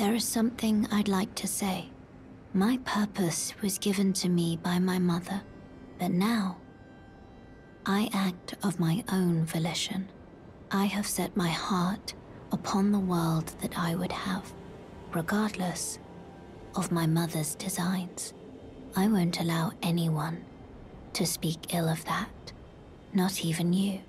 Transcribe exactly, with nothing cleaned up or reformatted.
There is something I'd like to say. My purpose was given to me by my mother, but now I act of my own volition. I have set my heart upon the world that I would have, regardless of my mother's designs. I won't allow anyone to speak ill of that, not even you.